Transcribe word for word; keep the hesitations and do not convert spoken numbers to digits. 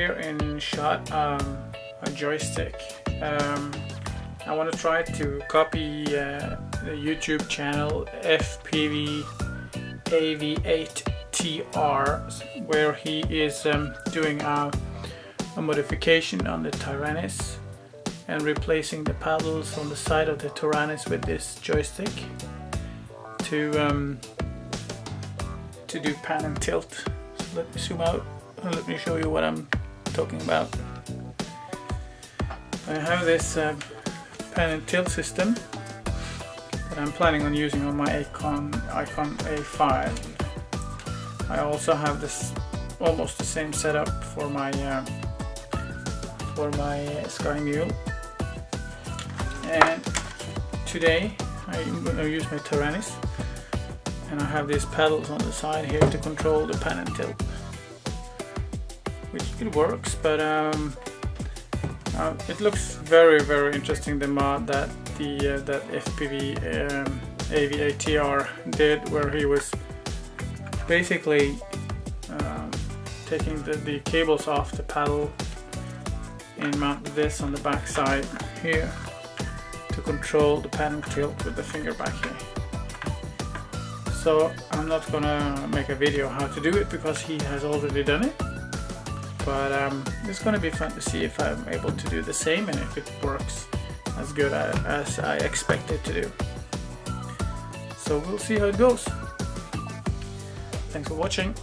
here and shot um, a joystick. Um, I want to try to copy uh, the YouTube channel F P V A V eight T R, where he is um, doing a, a modification on the Taranis and replacing the paddles on the side of the Taranis with this joystick to um, to do pan and tilt. So let me zoom out and let me show you what I'm talking about. I have this uh, pan and tilt system that I'm planning on using on my Icon Icon A five. I also have this almost the same setup for my uh, for my SkyMule. And today I'm going to use my Taranis, and I have these paddles on the side here to control the pan and tilt, which it works, but um, uh, it looks very very interesting, the mod that the uh, that F P V um, A V eight T R did, where he was basically um, taking the, the cables off the paddle and mount this on the back side here to control the pan and tilt with the finger back here. So I'm not gonna make a video how to do it because he has already done it, but um, it's gonna be fun to see if I'm able to do the same and if it works as good as I expect it to do. So we'll see how it goes. Thanks for watching.